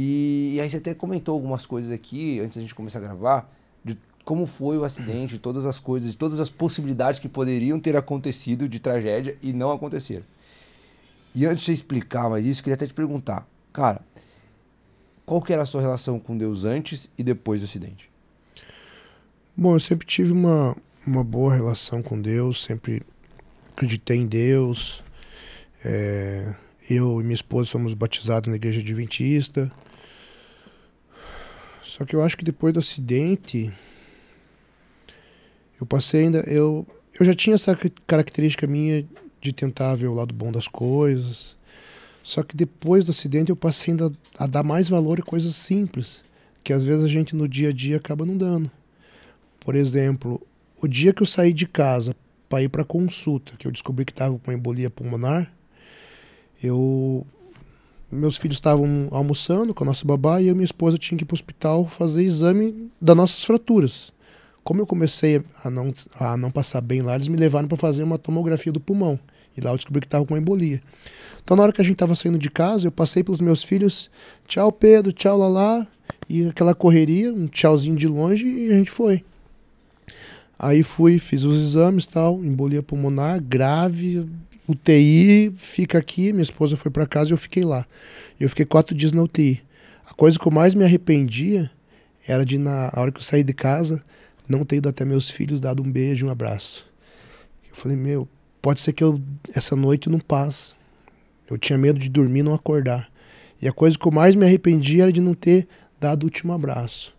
E aí você até comentou algumas coisas aqui, antes da gente começar a gravar, de como foi o acidente, de todas as coisas, de todas as possibilidades que poderiam ter acontecido de tragédia e não aconteceram. E antes de você explicar mais isso, queria até te perguntar, cara, qual que era a sua relação com Deus antes e depois do acidente? Bom, eu sempre tive uma boa relação com Deus, sempre acreditei em Deus. Eu e minha esposa somos batizados na igreja adventista. Só que eu acho que depois do acidente, eu passei ainda... Eu já tinha essa característica minha de tentar ver o lado bom das coisas. Só que depois do acidente eu passei ainda a dar mais valor a coisas simples, que às vezes a gente no dia a dia acaba não dando. Por exemplo, o dia que eu saí de casa para ir para consulta, que eu descobri que estava com embolia pulmonar, meus filhos estavam almoçando com a nossa babá e eu e minha esposa tinha que ir para o hospital fazer exame das nossas fraturas. Como eu comecei a não passar bem lá, eles me levaram para fazer uma tomografia do pulmão. E lá eu descobri que estava com embolia. Então na hora que a gente estava saindo de casa, eu passei pelos meus filhos, tchau Pedro, tchau Lala, e aquela correria, um tchauzinho de longe e a gente foi. Aí fui, fiz os exames e tal, embolia pulmonar, grave, UTI, fica aqui, minha esposa foi para casa e eu fiquei lá. Eu fiquei 4 dias na UTI. A coisa que eu mais me arrependia era de, na hora que eu saí de casa, não ter ido até meus filhos, dado um beijo, um abraço. Eu falei, meu, pode ser que essa noite não passe. Eu tinha medo de dormir e não acordar. E a coisa que eu mais me arrependia era de não ter dado o último abraço.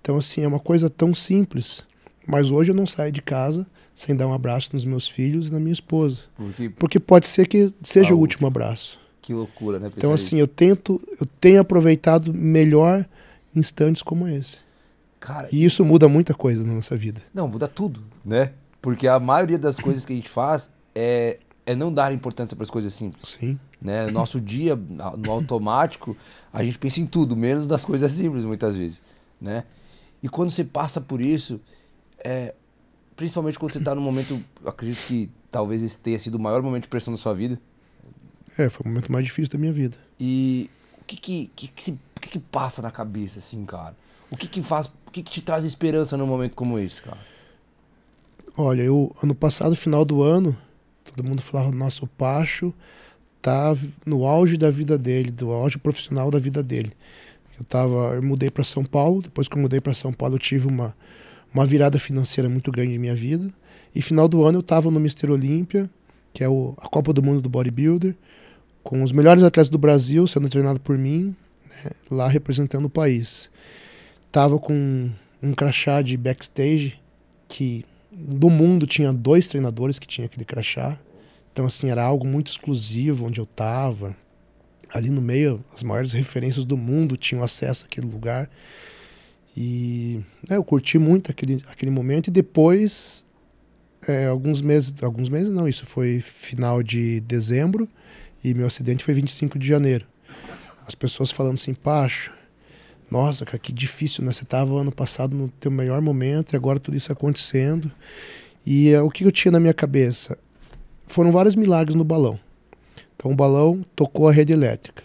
Então assim, é uma coisa tão simples... Mas hoje eu não saio de casa sem dar um abraço nos meus filhos e na minha esposa. Porque pode ser que seja o último abraço. Que loucura, né? Então assim, eu tenho aproveitado melhor instantes como esse. Cara, e isso muda muita coisa na nossa vida. Não, muda tudo, né? Porque a maioria das coisas que a gente faz é não dar importância para as coisas simples. Sim. Né? Nosso dia, no automático, a gente pensa em tudo, menos nas coisas simples muitas vezes, né? E quando você passa por isso... principalmente quando você está num momento, acredito que talvez esse tenha sido o maior momento de pressão da sua vida. Foi o momento mais difícil da minha vida. E o que passa na cabeça, assim, cara? O que te traz esperança num momento como esse, cara? Olha, ano passado, final do ano, todo mundo falava, nossa, o Pacho tá no auge da vida dele, do auge profissional da vida dele. Eu mudei para São Paulo, depois que eu mudei para São Paulo eu tive uma virada financeira muito grande na minha vida. E final do ano eu estava no Mr. Olímpia, que é a Copa do Mundo do Bodybuilder, com os melhores atletas do Brasil sendo treinado por mim, né, lá representando o país. Estava com um crachá de backstage, que do mundo tinha 2 treinadores que tinham aquele crachá. Então assim, era algo muito exclusivo onde eu estava. Ali no meio, as maiores referências do mundo tinham acesso àquele lugar. E eu curti muito aquele momento. E depois, alguns meses não, isso foi final de dezembro e meu acidente foi 25 de janeiro. As pessoas falando assim, Pacho, nossa, cara, que difícil, né? Você estava ano passado no teu melhor momento e agora tudo isso acontecendo. E o que eu tinha na minha cabeça? Foram vários milagres no balão. Então o balão tocou a rede elétrica.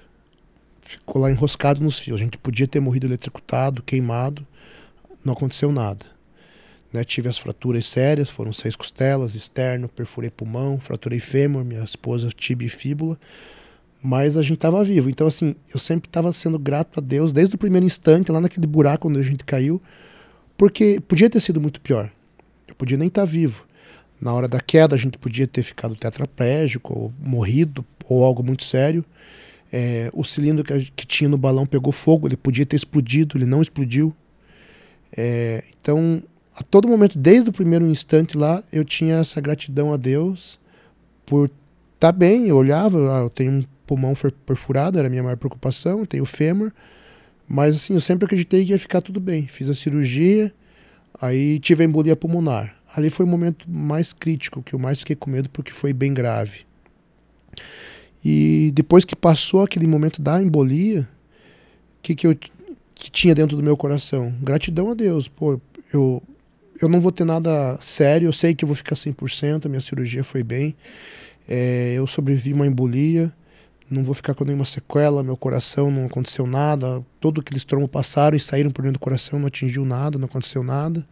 Ficou lá enroscado nos fios. A gente podia ter morrido eletrocutado, queimado. Não aconteceu nada. Né? Tive as fraturas sérias, foram 6 costelas, externo, perfurei pulmão, fraturei fêmur, minha esposa tíbia e fíbula. Mas a gente estava vivo. Então, assim, eu sempre estava sendo grato a Deus, desde o primeiro instante, lá naquele buraco onde a gente caiu, porque podia ter sido muito pior. Eu podia nem estar vivo. Na hora da queda, a gente podia ter ficado tetraplégico, ou morrido, ou algo muito sério. O cilindro que tinha no balão pegou fogo, ele podia ter explodido, ele não explodiu. Então, a todo momento, desde o primeiro instante lá, eu tinha essa gratidão a Deus por estar bem. Eu olhava, eu tenho um pulmão perfurado, era a minha maior preocupação, eu tenho fêmur, mas assim, eu sempre acreditei que ia ficar tudo bem. Fiz a cirurgia, aí tive a embolia pulmonar. Ali foi o momento mais crítico, que eu mais fiquei com medo porque foi bem grave. E depois que passou aquele momento da embolia, que tinha dentro do meu coração? Gratidão a Deus. Pô, eu não vou ter nada sério, eu sei que eu vou ficar 100%, a minha cirurgia foi bem, eu sobrevivi a uma embolia, não vou ficar com nenhuma sequela, meu coração não aconteceu nada, todo aqueles trombos passaram e saíram por dentro do coração, não atingiu nada, não aconteceu nada.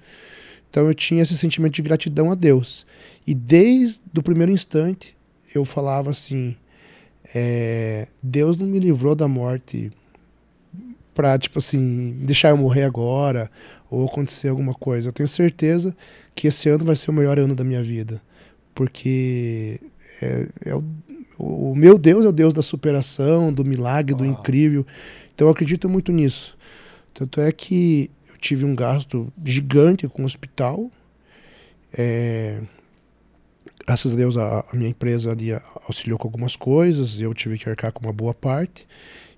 Então eu tinha esse sentimento de gratidão a Deus. E desde o primeiro instante eu falava assim, Deus não me livrou da morte pra, tipo assim, deixar eu morrer agora ou acontecer alguma coisa. Eu tenho certeza que esse ano vai ser o melhor ano da minha vida, porque o meu Deus é o Deus da superação, do milagre, do incrível. Então eu acredito muito nisso. Tanto é que eu tive um gasto gigante com o hospital. Graças a Deus a minha empresa ali auxiliou com algumas coisas, eu tive que arcar com uma boa parte.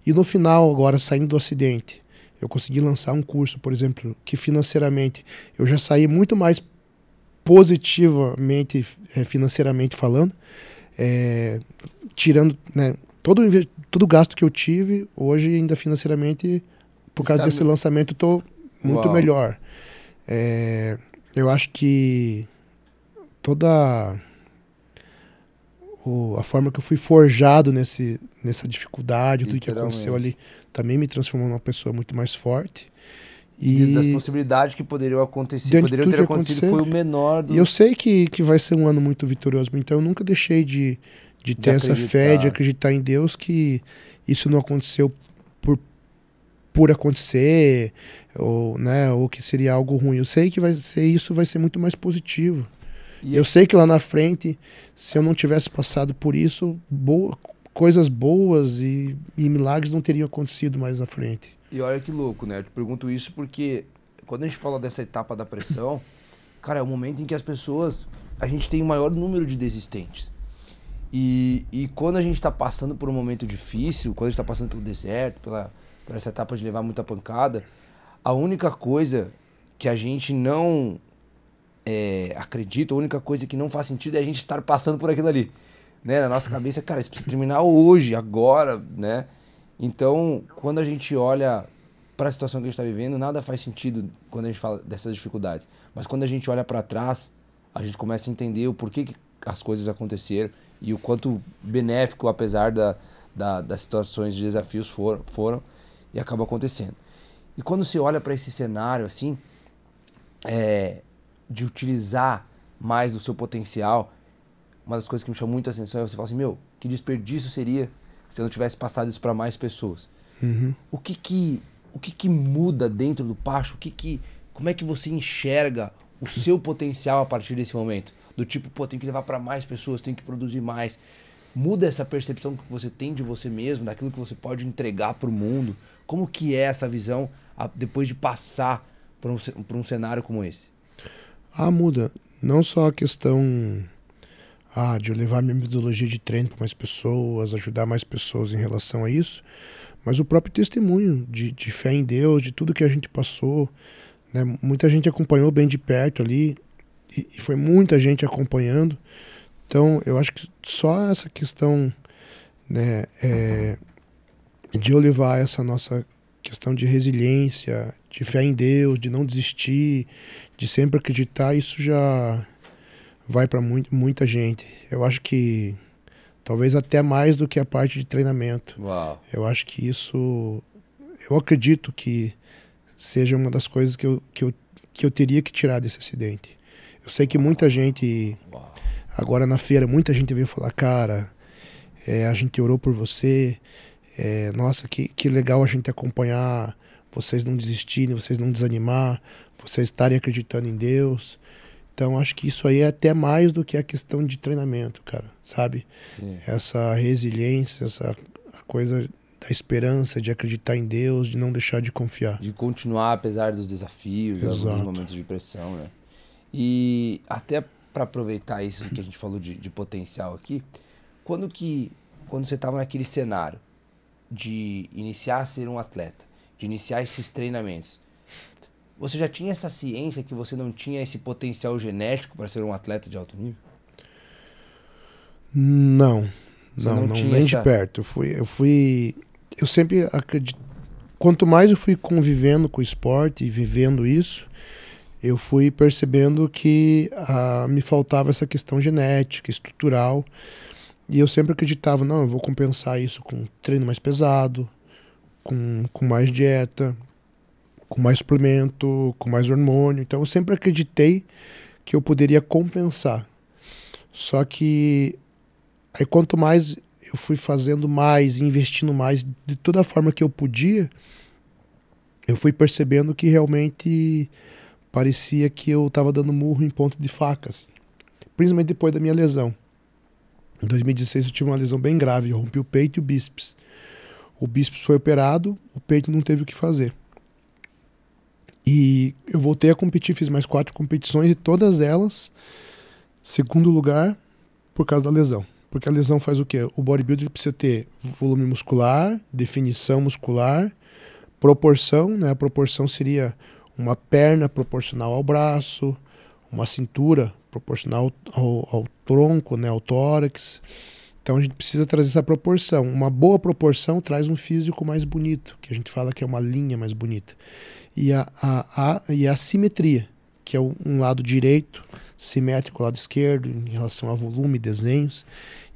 E no final, agora saindo do acidente, eu consegui lançar um curso, por exemplo, que financeiramente eu já saí muito mais positivamente, financeiramente falando, tirando, né, todo o gasto que eu tive, hoje ainda financeiramente, por causa desse lançamento, estou muito melhor. Eu acho que toda a forma que eu fui forjado nessa dificuldade, tudo que aconteceu ali, também me transformou numa pessoa muito mais forte. E das possibilidades que poderiam acontecer, poderiam ter acontecido, foi o menor. E eu sei que vai ser um ano muito vitorioso, então eu nunca deixei de ter essa fé, de acreditar em Deus, que isso não aconteceu por acontecer, ou, né, ou que seria algo ruim. Eu sei que isso vai ser muito mais positivo. E eu sei que lá na frente, se eu não tivesse passado por isso, coisas boas e milagres não teriam acontecido mais na frente. E olha que louco, né? Eu te pergunto isso porque quando a gente fala dessa etapa da pressão, cara, é o momento em que as pessoas, a gente tem o maior número de desistentes. E quando a gente está passando por um momento difícil, quando a gente está passando pelo deserto, por essa etapa de levar muita pancada, a única coisa que a gente não... acredito, a única coisa que não faz sentido é a gente estar passando por aquilo ali, né? Na nossa cabeça, cara, isso precisa terminar hoje, agora, né? Então, quando a gente olha para a situação que a gente está vivendo, nada faz sentido quando a gente fala dessas dificuldades. Mas quando a gente olha para trás, a gente começa a entender o porquê que as coisas aconteceram e o quanto benéfico, apesar das situações de desafios foram e acaba acontecendo. E quando se olha para esse cenário assim, de utilizar mais do seu potencial, uma das coisas que me chamou muita atenção é você falar assim, meu, que desperdício seria se eu não tivesse passado isso para mais pessoas. Uhum. O que que muda dentro do Pacho? Como é que você enxerga o seu potencial a partir desse momento? Do tipo, pô, tenho que levar para mais pessoas, tenho que produzir mais. Muda essa percepção que você tem de você mesmo, daquilo que você pode entregar para o mundo. Como que é essa visão depois de passar por um cenário como esse? Muda. Não só a questão de eu levar minha metodologia de treino para mais pessoas, ajudar mais pessoas em relação a isso, mas o próprio testemunho de fé em Deus, de tudo que a gente passou, né? Muita gente acompanhou bem de perto ali, e foi muita gente acompanhando. Então, eu acho que só essa questão, né, de eu levar essa nossa questão de resiliência, de fé em Deus, de não desistir, de sempre acreditar, isso já vai para muita gente. Eu acho que talvez até mais do que a parte de treinamento. Uau. Eu acho que isso, eu acredito que seja uma das coisas que eu teria que tirar desse acidente. Eu sei que muita gente, agora na feira, muita gente veio falar, cara, a gente orou por você, nossa, que legal a gente acompanhar, vocês não desistirem, vocês não desanimar, vocês estarem acreditando em Deus. Então, acho que isso aí é até mais do que a questão de treinamento, cara, sabe? Sim. Essa resiliência, a coisa da esperança, de acreditar em Deus, de não deixar de confiar. De continuar, apesar dos desafios, alguns momentos de pressão, né? E até para aproveitar isso que a gente falou de potencial aqui, quando você estava naquele cenário de iniciar a ser um atleta, de iniciar esses treinamentos, você já tinha essa ciência que você não tinha esse potencial genético para ser um atleta de alto nível? Não. Você não tinha nem de perto. Eu sempre acredito. Quanto mais eu fui convivendo com o esporte e vivendo isso, eu fui percebendo que me faltava essa questão genética, estrutural. E eu sempre acreditava, não, eu vou compensar isso com treino mais pesado, com mais dieta, com mais suplemento, com mais hormônio. Então eu sempre acreditei que eu poderia compensar. Só que aí quanto mais eu fui fazendo mais, investindo mais, de toda forma que eu podia, eu fui percebendo que realmente parecia que eu estava dando murro em ponta de facas. Principalmente depois da minha lesão. Em 2016 eu tive uma lesão bem grave, eu rompi o peito e o bíceps. O bíceps foi operado, o peito não teve o que fazer. E eu voltei a competir, fiz mais 4 competições e todas elas, segundo lugar, por causa da lesão. Porque a lesão faz o quê? O bodybuilder precisa ter volume muscular, definição muscular, proporção, né? A proporção seria uma perna proporcional ao braço, uma cintura proporcional ao tronco, né? Ao tórax. Então a gente precisa trazer essa proporção. Uma boa proporção traz um físico mais bonito, que a gente fala que é uma linha mais bonita. E a simetria, que é um lado direito simétrico ao lado esquerdo, em relação a volume, desenhos.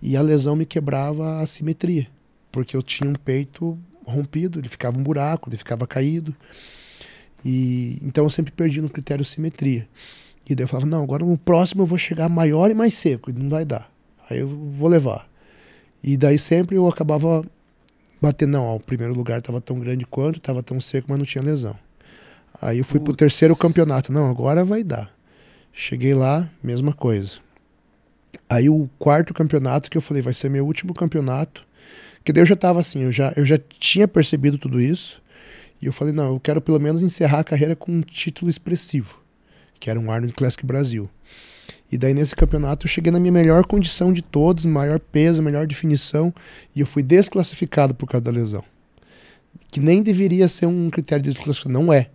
E a lesão me quebrava a simetria, porque eu tinha um peito rompido, ele ficava um buraco, ele ficava caído. E então eu sempre perdi no critério simetria. E daí eu falava, não, agora no próximo eu vou chegar maior e mais seco, e não vai dar. Aí eu vou levar. E daí sempre eu acabava batendo, não, ó, o primeiro lugar estava tão grande quanto, estava tão seco, mas não tinha lesão. Aí eu fui pro terceiro campeonato, não, agora vai dar. Cheguei lá, mesma coisa. Aí o quarto campeonato que eu falei, vai ser meu último campeonato, que daí eu já estava assim, eu já tinha percebido tudo isso, e eu falei, não, eu quero pelo menos encerrar a carreira com um título expressivo, que era um Arnold Classic Brasil. E daí nesse campeonato eu cheguei na minha melhor condição de todos, maior peso, melhor definição, e eu fui desclassificado por causa da lesão. Que nem deveria ser um critério de desclassificação, não é,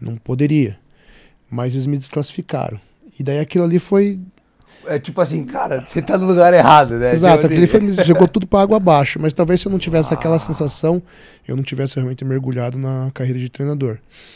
não poderia, mas eles me desclassificaram. E daí aquilo ali foi... É tipo assim, cara, você tá no lugar errado, né? Exato, aquele filme jogou tudo pra água abaixo, mas talvez se eu não tivesse aquela sensação, eu não tivesse realmente mergulhado na carreira de treinador.